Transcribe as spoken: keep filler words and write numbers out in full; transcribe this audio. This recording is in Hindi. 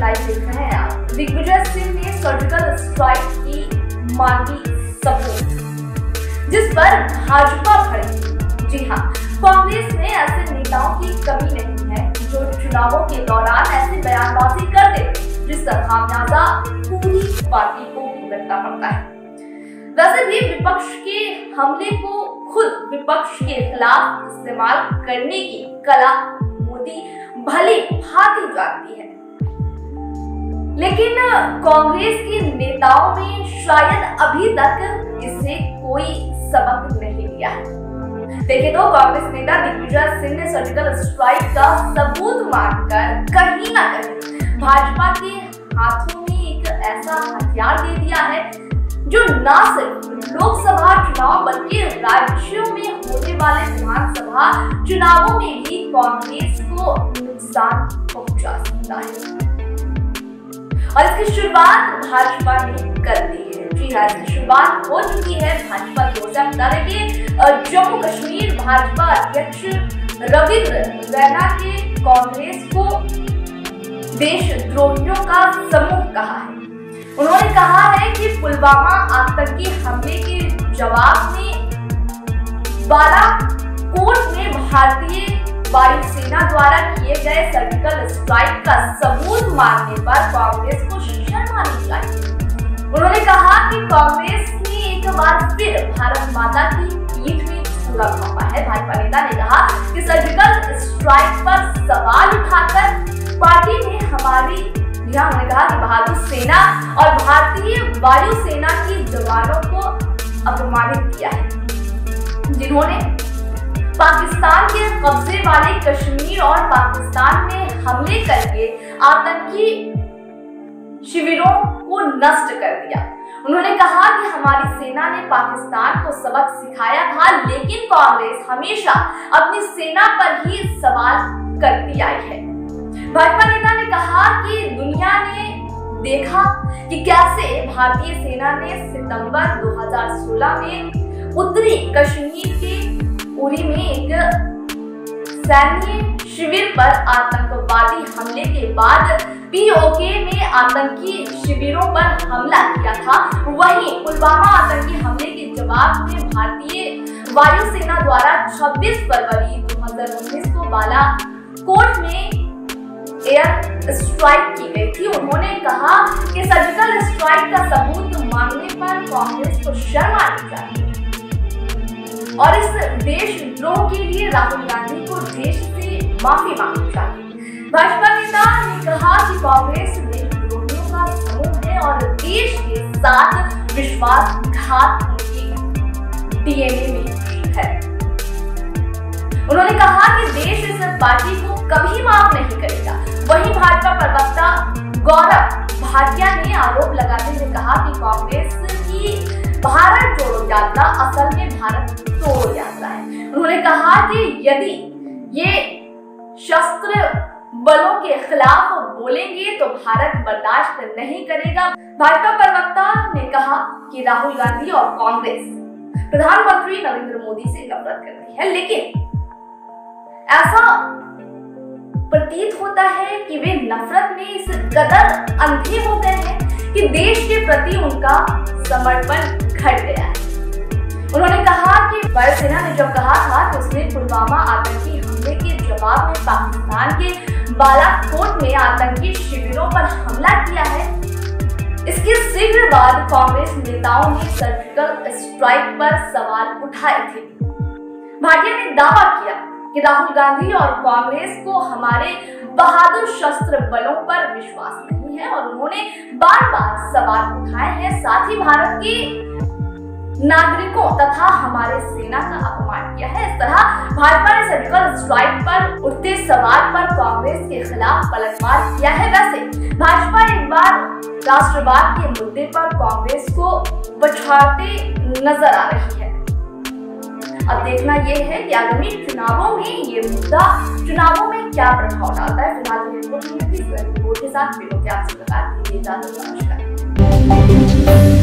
लाइव देख रहे हैं आप। दिग्विजय सिंह ने सर्जिकल स्ट्राइक की मांगी सपोर्ट, जिस पर भाजपा भड़की। जी हाँ, कांग्रेस में ऐसे नेताओं की कमी नहीं है जो चुनावों के दौरान ऐसे बयानबाजी करते हैं, जिसका खामियाजा पूरी पार्टी को भुगतना पड़ता है। वैसे भी विपक्ष के हमले को खुद विपक्ष के खिलाफ इस्तेमाल करने की कला मोदी भले भांति जानती है, लेकिन कांग्रेस के नेताओं में शायद अभी तक इसे कोई सबक नहीं लिया है। देखिए तो कांग्रेस नेता दिग्विजय सिंह ने सर्जिकल स्ट्राइक का सबूत मानकर कहीं ना कहीं भाजपा के हाथों में एक ऐसा हथियार दे दिया है जो न सिर्फ लोकसभा चुनाव बल्कि राज्यों में होने वाले विधानसभा चुनावों में भी कांग्रेस को नुकसान पहुंचा सकता है। और इसकी शुरुआत भाजपा ने कर दी है। जी हाँ, इसकी शुरुआत हो चुकी है भाजपा की ओर से। बता दें कि जम्मू कश्मीर भाजपा अध्यक्ष रविंद्र रैना के कांग्रेस को देशद्रोहियों का समूह कहा है। उन्होंने कहा है कि पुलवामा आतंकी हमले के जवाब में बालाकोट में भारतीय वायुसेना द्वारा किए गए सर्जिकल स्ट्राइक का सबूत मांगने पर कांग्रेस को शर्मानी चाहिए। उन्होंने कहा कि कांग्रेस ने एक बार फिर भारत माता की पीठ में छुरा घोंपा है। भाजपा नेता ने कहा कि सर्जिकल स्ट्राइक पर सवाल उठाकर पार्टी ने हमारी यहाँ उन्होंने कहा कि बहादुर सेना और भारतीय वायुसेना के जवानों को अपमानित किया है, जिन्होंने पाकिस्तान के कब्जे वाले कश्मीर और पाकिस्तान में हमले करके आतंकी शिविरों को नष्ट कर दिया। उन्होंने कहा कि हमारी सेना ने पाकिस्तान को सबक सिखाया था, लेकिन कांग्रेस हमेशा अपनी सेना पर ही सवाल करती आई है। भाजपा नेता ने कहा कि दुनिया ने देखा कि कैसे भारतीय सेना ने सितंबर दो हज़ार सोलह में उत्तरी कश्मीर के उरी में एक सैन्य शिविर पर आतंकवादी हमले के बाद पीओके में आतंकी शिविरों पर हमला किया था। वहीं पुलवामा आतंकी हमले के जवाब में भारतीय वायुसेना द्वारा छब्बीस फरवरी दो हज़ार उन्नीस को बालाकोट में एयर स्ट्राइक की गई थी। उन्होंने कहा कि सर्जिकल स्ट्राइक का सबूत मांगने पर कांग्रेस को शर्म आनी चाहिए और इस देशद्रोह के लिए राहुल गांधी को देश से माफी मांगनी चाहिए। भाजपा नेता ने कहा कि कांग्रेस देशद्रोहियों का समूह है और देश के साथ विश्वासघात उनके डीएनए में है। उन्होंने कहा कि देश इस पार्टी को कभी माफ नहीं करेगा। वहीं भाजपा प्रवक्ता गौरव भाटिया ने आरोप लगाते हुए कहा कि कांग्रेस की भारत जोड़ो यात्रा असल में भारत तोड़ो यात्रा है। उन्होंने कहा कि यदि ये शस्त्र बलों के खिलाफ बोलेंगे तो भारत बर्दाश्त नहीं करेगा। भाजपा प्रवक्ता ने कहा कि राहुल गांधी और कांग्रेस प्रधानमंत्री नरेंद्र मोदी से नफरत कर रही है, लेकिन ऐसा प्रतीत होता है कि वे नफरत में इस कदर अंधे हो गए हैं कि देश के प्रति उनका समर्पण घट गया है। उन्होंने कहा कि वायुसेना ने जब कहा था कि उसने पुलवामा आतंकी हमले के जवाब में पाकिस्तान के बालाकोट में आतंकी शिविरों पर हमला किया है, इसके शीघ्र बाद कांग्रेस नेताओं ने सर्जिकल स्ट्राइक पर सवाल उठाए थे। भाटिया ने दावा किया कि राहुल गांधी और कांग्रेस को हमारे बहादुर शस्त्र बलों पर विश्वास नहीं है और उन्होंने बार-बार सवाल उठाए हैं, साथ ही भारत के नागरिकों तथा हमारे सेना का अपमान किया है। इस तरह भाजपा ने सर्जिकल स्ट्राइक पर उठते सवाल पर कांग्रेस के खिलाफ पलटवार किया है। वैसे भाजपा एक बार राष्ट्रवाद के मुद्दे पर कांग्रेस को पछाड़ते नजर आ रही है। अब देखना यह है कि आगामी चुनावों में ये मुद्दा चुनावों में क्या प्रभाव डालता है। फिलहाल रिपोर्ट के साथ विरोध के साथ इजाजत।